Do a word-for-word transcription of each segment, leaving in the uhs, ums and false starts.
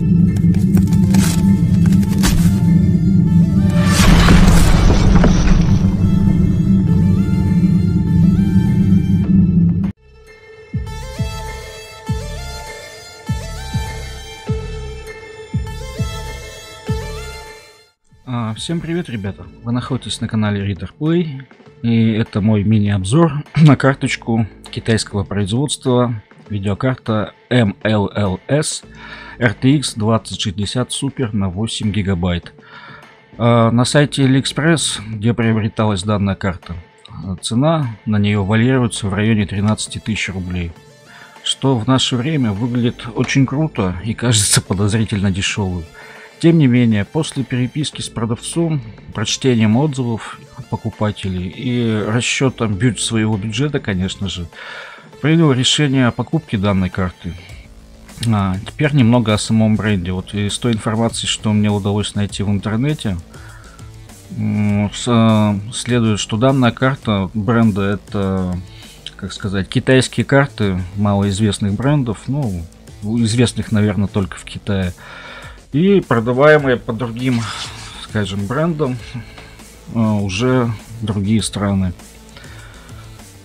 Всем привет, ребята! Вы находитесь на канале RitorPlay, и это мой мини-обзор на карточку китайского производства, видеокарта Mllse эр ти экс двадцать шестьдесят Super на восемь гигабайт. На сайте AliExpress, где приобреталась данная карта, цена на нее варьируется в районе тринадцати тысяч рублей, что в наше время выглядит очень круто и кажется подозрительно дешевым. Тем не менее, после переписки с продавцом, прочтением отзывов покупателей и расчетом бюджет своего бюджета, конечно же, принял решение о покупке данной карты. А, теперь немного о самом бренде. Вот из той информации, что мне удалось найти в интернете, следует, что данная карта бренда — это, как сказать, китайские карты малоизвестных брендов, ну, известных, наверное, только в Китае. И продаваемые по другим, скажем, брендам уже другие страны.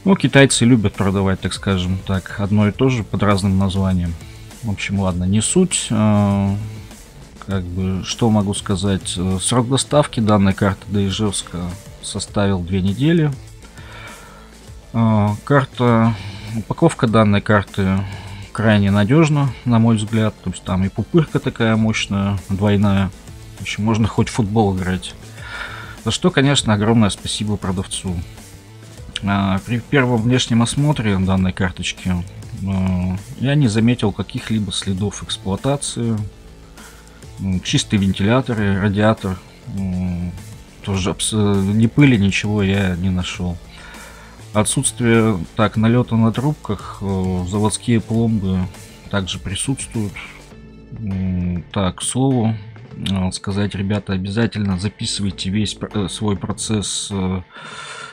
Ну, китайцы любят продавать, так скажем, так, одно и то же под разным названием. В общем, ладно, не суть. Как бы, что могу сказать? Срок доставки данной карты до Ижевска составил две недели. Карта, упаковка данной карты крайне надежно, на мой взгляд. То есть там и пупырка такая мощная, двойная. В общем, можно хоть в футбол играть. За что, конечно, огромное спасибо продавцу. При первом внешнем осмотре данной карточки я не заметил каких-либо следов эксплуатации. Чистые вентиляторы, радиатор. Тоже ни пыли, ничего я не нашел. Отсутствие так налета на трубках, заводские пломбы также присутствуют. Так, к слову сказать, ребята, обязательно записывайте весь свой процесс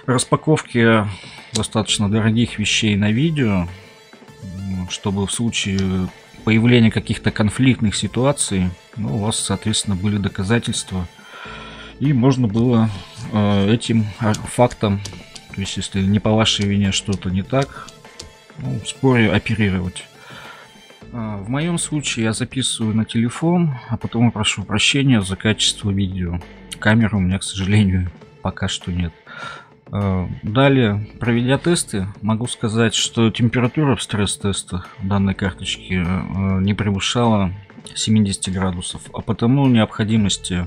распаковки достаточно дорогих вещей на видео, чтобы в случае появления каких-то конфликтных ситуаций, ну, у вас, соответственно, были доказательства и можно было этим фактом, то есть если не по вашей вине что-то не так, ну, в споре оперировать. В моем случае я записываю на телефон, а потом прошу прощения за качество видео. Камеры у меня, к сожалению, пока что нет. Далее, проведя тесты, могу сказать, что температура в стресс-тестах данной карточки не превышала семидесяти градусов, а потому необходимости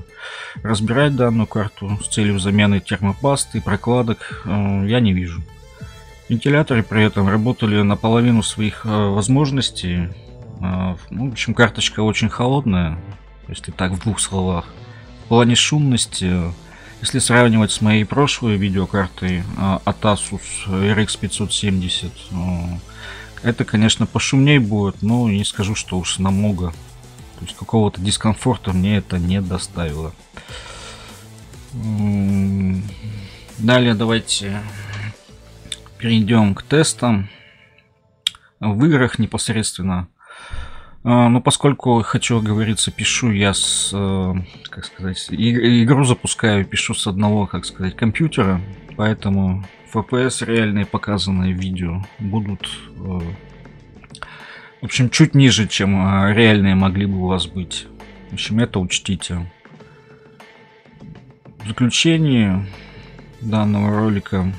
разбирать данную карту с целью замены термопасты, прокладок я не вижу. Вентиляторы при этом работали наполовину своих возможностей. Ну, в общем, карточка очень холодная, если так в двух словах. В плане шумности, если сравнивать с моей прошлой видеокартой от Asus эр икс пятьсот семьдесят, это, конечно, пошумнее будет, но не скажу, что уж намного. То есть какого-то дискомфорта мне это не доставило. Далее давайте перейдем к тестам в играх непосредственно. Но поскольку, хочу оговориться, пишу я с, как сказать, игру запускаю, пишу с одного, как сказать, компьютера, поэтому эф пи эс реальные показанные в видео будут, в общем, чуть ниже, чем реальные могли бы у вас быть. В общем, это учтите. В заключении данного ролика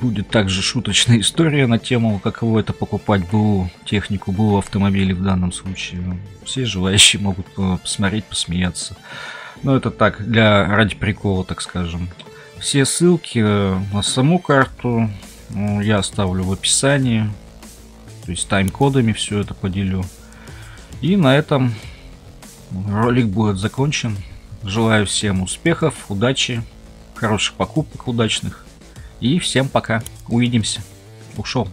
будет также шуточная история на тему, каково это покупать БУ, технику БУ, автомобилей в данном случае. Все желающие могут посмотреть, посмеяться. Но это так, для ради прикола, так скажем. Все ссылки на саму карту я оставлю в описании. То есть тайм-кодами все это поделю. И на этом ролик будет закончен. Желаю всем успехов, удачи, хороших покупок, удачных. И всем пока. Увидимся. Ушел.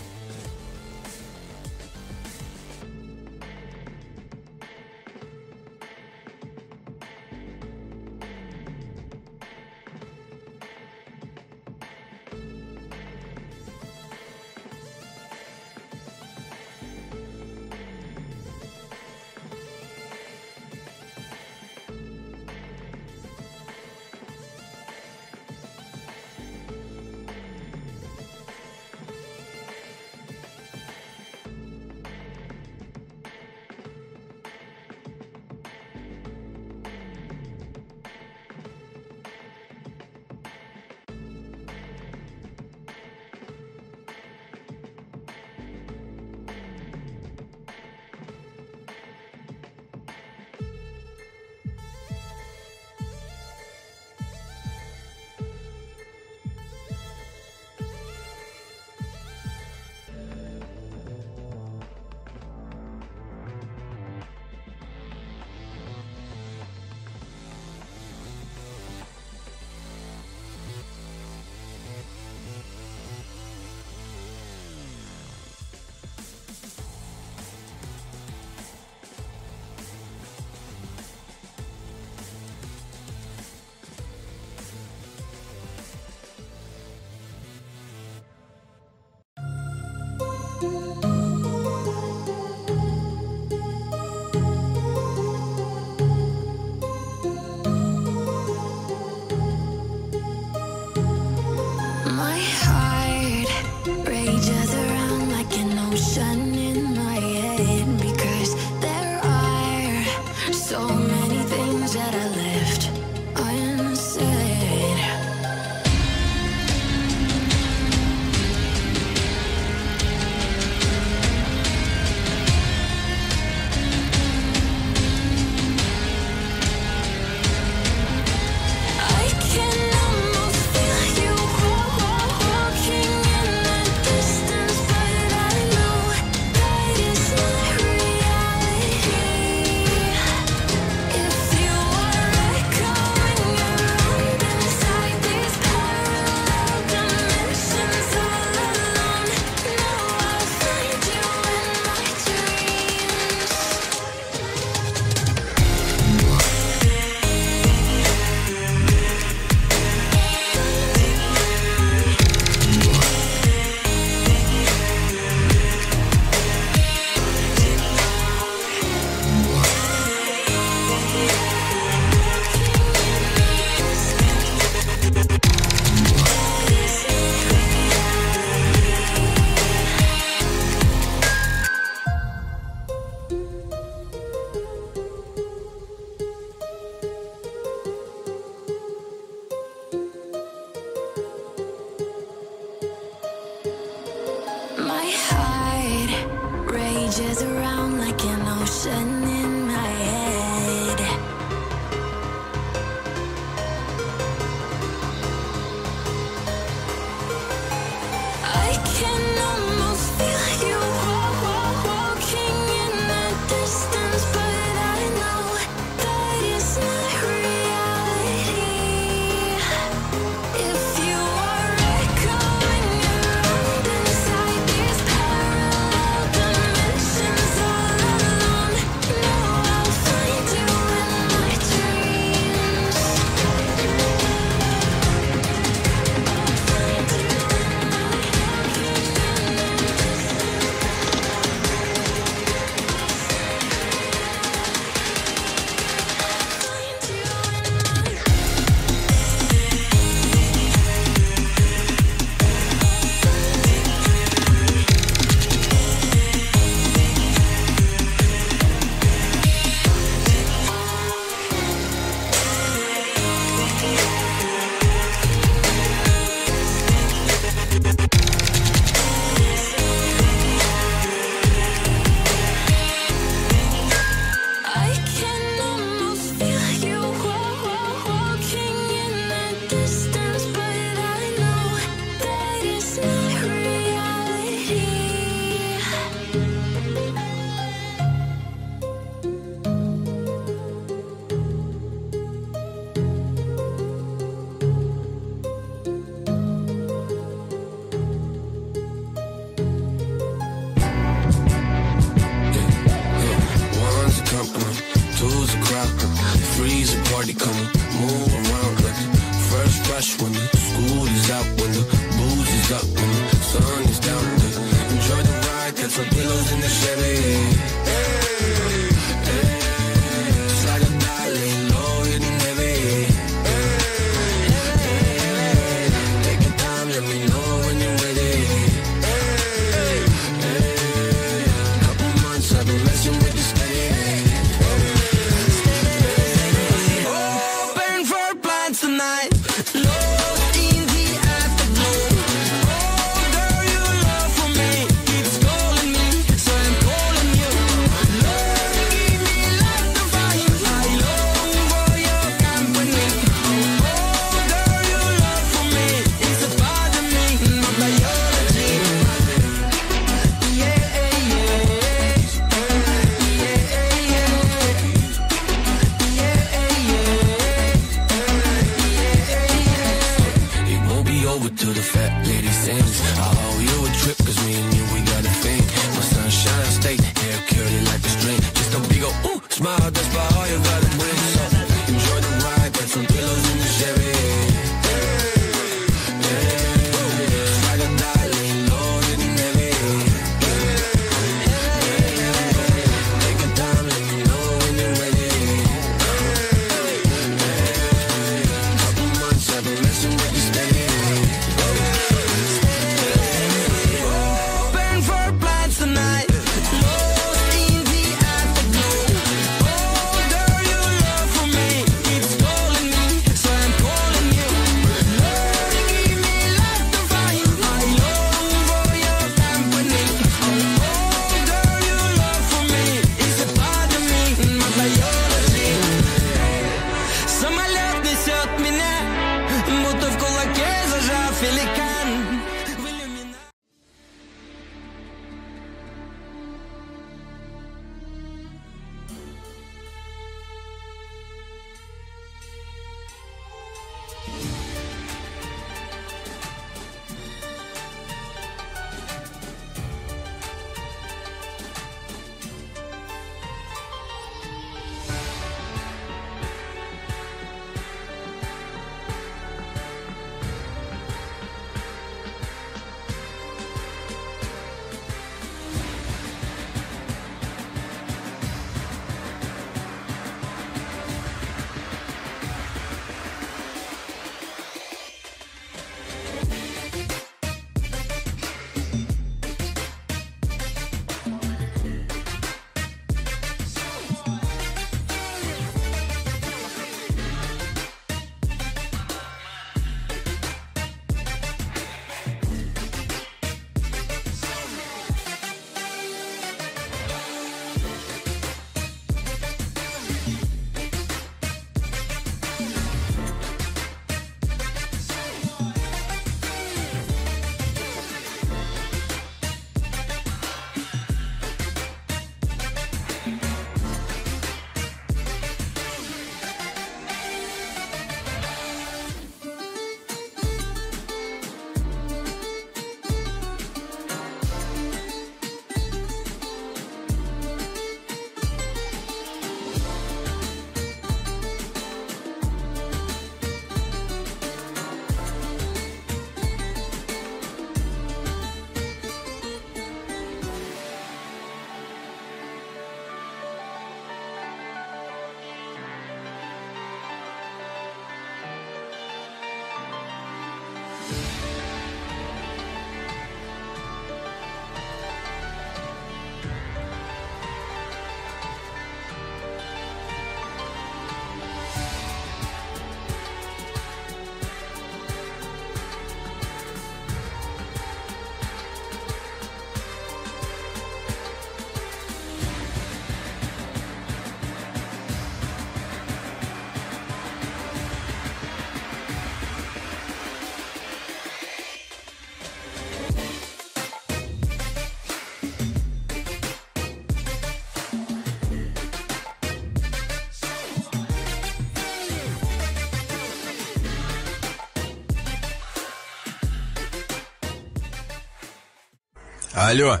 Алло.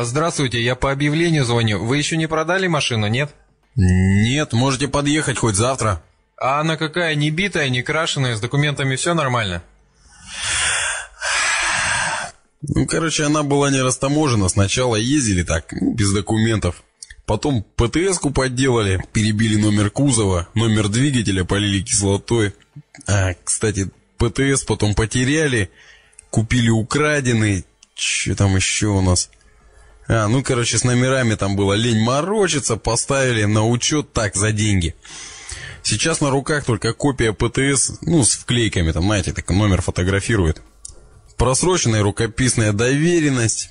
Здравствуйте, я по объявлению звоню. Вы еще не продали машину, нет? Нет, можете подъехать хоть завтра. А она какая, не битая, не крашеная, с документами все нормально? Ну, короче, она была не растаможена. Сначала ездили так, без документов. Потом ПТС-ку подделали, перебили номер кузова, номер двигателя полили кислотой. А, кстати, ПТС потом потеряли, купили украденный. Что там еще у нас? А, ну, короче, с номерами там было лень морочиться, поставили на учет так за деньги. Сейчас на руках только копия ПТС, ну, с вклейками, там, знаете, так номер фотографирует. Просроченная рукописная доверенность,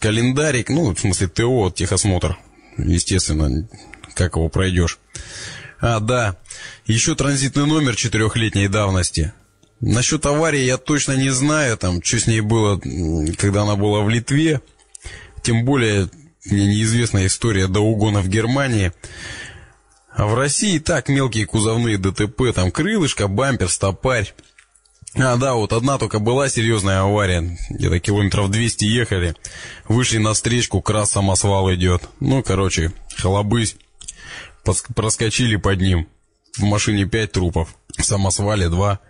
календарик, ну, в смысле ТО, техосмотр, естественно, как его пройдешь. А, да, еще транзитный номер четырехлетней давности. Насчет аварии я точно не знаю, там, что с ней было, когда она была в Литве. Тем более, мне неизвестна история до угона в Германии. А в России так мелкие кузовные ДТП, там крылышко, бампер, стопарь. А, да, вот одна только была серьезная авария. Где-то километров двести ехали. Вышли на встречку, крас самосвал идет. Ну, короче, халабысь. Проскочили под ним. В машине пять трупов, в самосвале два.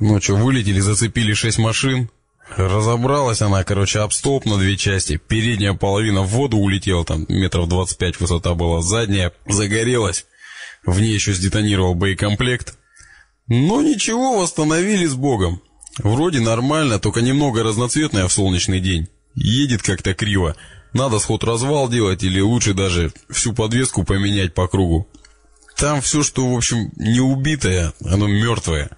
Ночью вылетели, зацепили шесть машин. Разобралась она, короче, об столб на две части. Передняя половина в воду улетела, там метров двадцать пять высота была. Задняя загорелась. В ней еще сдетонировал боекомплект. Но ничего, восстановили с богом. Вроде нормально, только немного разноцветная в солнечный день. Едет как-то криво. Надо сход-развал делать или лучше даже всю подвеску поменять по кругу. Там все, что, в общем, не убитое, оно мертвое.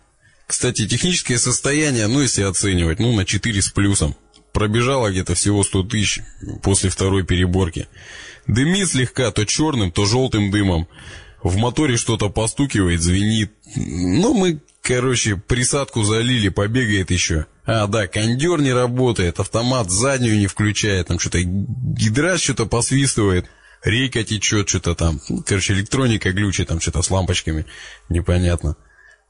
Кстати, техническое состояние, ну, если оценивать, ну, на четыре с плюсом. Пробежало где-то всего сто тысяч после второй переборки. Дымит слегка то черным, то желтым дымом. В моторе что-то постукивает, звенит. Ну, мы, короче, присадку залили, побегает еще. А, да, кондер не работает, автомат заднюю не включает, там что-то гидра что-то посвистывает. Рейка течет что-то там. Короче, электроника глючит, там что-то с лампочками. Непонятно.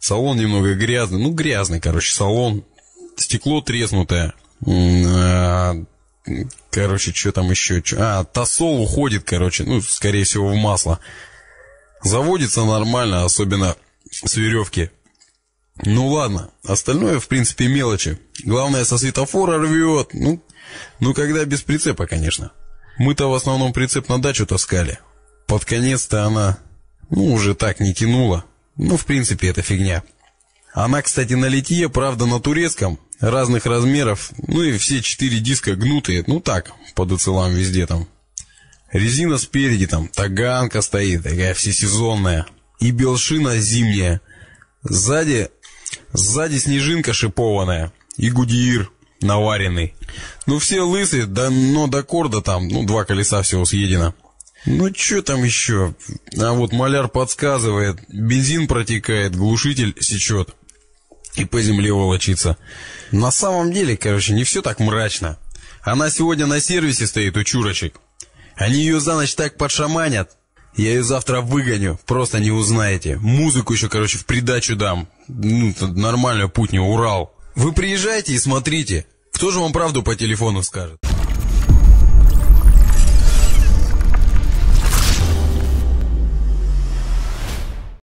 Салон немного грязный, ну грязный, короче, салон, стекло треснутое, короче, что там еще, а, тосол уходит, короче, ну, скорее всего, в масло, заводится нормально, особенно с веревки, ну ладно, остальное, в принципе, мелочи, главное, со светофора рвет, ну, ну когда без прицепа, конечно, мы-то в основном прицеп на дачу таскали, под конец-то она, ну, уже так не тянула. Ну, в принципе, это фигня. Она, кстати, на литье, правда, на турецком, разных размеров, ну и все четыре диска гнутые, ну так, по децилам везде там. Резина спереди там, таганка стоит, такая всесезонная, и белшина зимняя. Сзади, сзади снежинка шипованная, и гудиир наваренный. Ну, все лысые, да, но до корда там, ну, два колеса всего съедено. Ну, что там еще? А вот маляр подсказывает. Бензин протекает, глушитель сечет. И по земле волочится. На самом деле, короче, не все так мрачно. Она сегодня на сервисе стоит у чурочек. Они ее за ночь так подшаманят. Я ее завтра выгоню, просто не узнаете. Музыку еще, короче, в придачу дам. Ну, нормальную путню, Урал. Вы приезжайте и смотрите. Кто же вам правду по телефону скажет?